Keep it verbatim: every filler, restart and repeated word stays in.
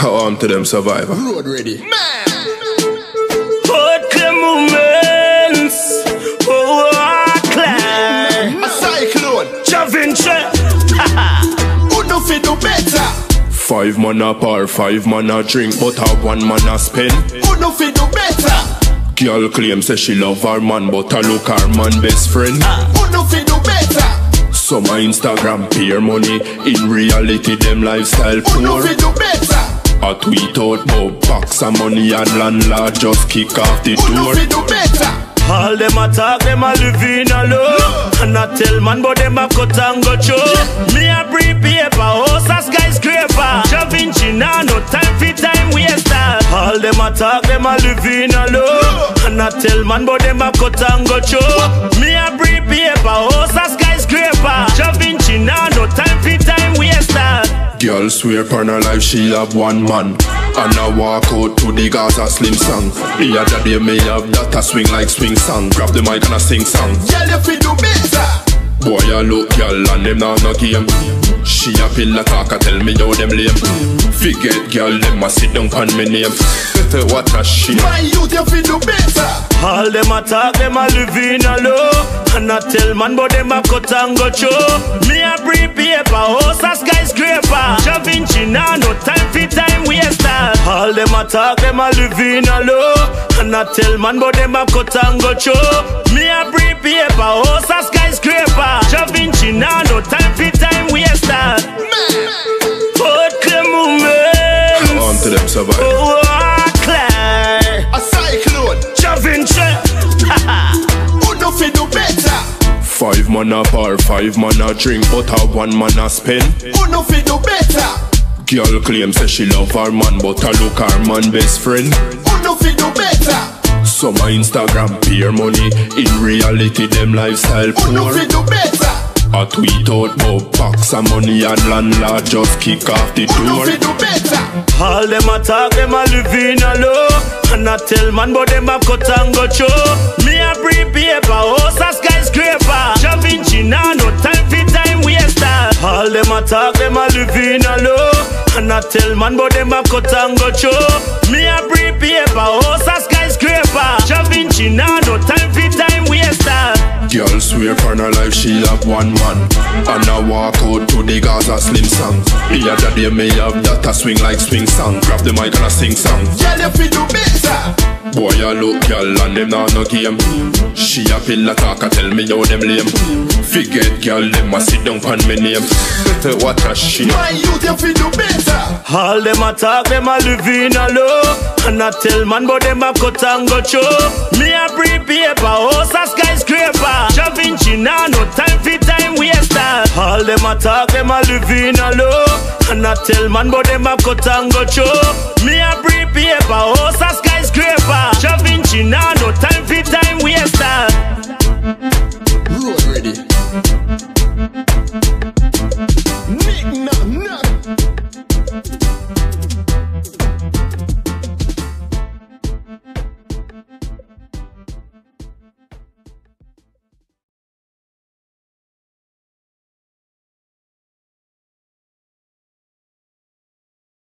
How on to them survivor? Road ready. Man! But the movements, oh, I climb. A cyclone. Jah Vinci. Who do fit do better? Five man a par, five man a drink, but a one man a spend. Who do fi do better? Girl claim say she love her man, but a look her man best friend. Uh, who do fi do better? Some a Instagram peer money, in reality them lifestyle poor. Who do fi do better? A tweet out bout box of money and landlord just kick off the who door. Who do fi do better? All them a talk, them a live in a low. No. And a tell man, but them a cut and go show. Yeah. Me a pre paper, house a skyscraper. Jah Vinci now, no time for time waster. All them a talk, them a live in a low. No. And a tell man, but them a cut and go show. What? Me a pre paper, house a skyscraper. Jah Vinci now, no time for time waster. Girl swear upon her life, she have one man. And I walk out to the Gaza Slim song. The other day me have that a swing like swing song. Grab the mic and I sing song. Girl if we do better. Boy I look girl and them now no game. She a pillar talk and tell me how them lame. Forget girl them a sit down on me name. Better what a shit. My youth if we do better. All them a talk them a live in a low. And I tell man but them a cut and go show. Me a bring paper, house a skyscraper. Jah Vinci now no time for time waster. All them a talk, them a live in a low. And I tell man, but them a cut and go show. Me a pre paper, house a skyscraper. Jah Vinci now, no time for time waster. But the movements, on to them survive. Oh, I climb. A cyclone. Jah Vinci. Who do fi do better? Five man a par, five man a drink, but a one man a spend. Who do fi do better? Girl claim say she love her man, but a look her man best friend. Who do fi do better? Some a Instagram peer money, in reality them lifestyle poor. Who do fi do better? A tweet out bout box of money and landlord just kick off the who door. Who do fi do better? All them a talk, them a live in a low. And I tell man, but them a cut and go show. Me a bring paper, house a skyscraper. Jah Vinci now, no time for time waster. All them a talk, them a live in a low. And I tell man, but them a cut and go show. Me a pre paper, house a skyscraper. Jah Vinci now, no time for time waster. Girl swear upon her life, she have one man. And I walk out to the Gaza Slim song. The other day me have that a swing like swing song. Grab the mic and I sing song. Girl if we do better. Boy I look girl and them now no game. She a pillar talk and tell me how them lame. Forget girl them a sit down on me name. Better what a shit. My youth if we do better. All them a talk, them a live in a low. And I tell man, but them a cut and go show. Me a pre paper, house a skyscraper. Jah Vinci now, no time for time waster. All them a talk, them a live in a low. And I tell man, but them a cut and go show. Me a pre paper, house a skyscraper. Jah Vinci now, no time for time waster.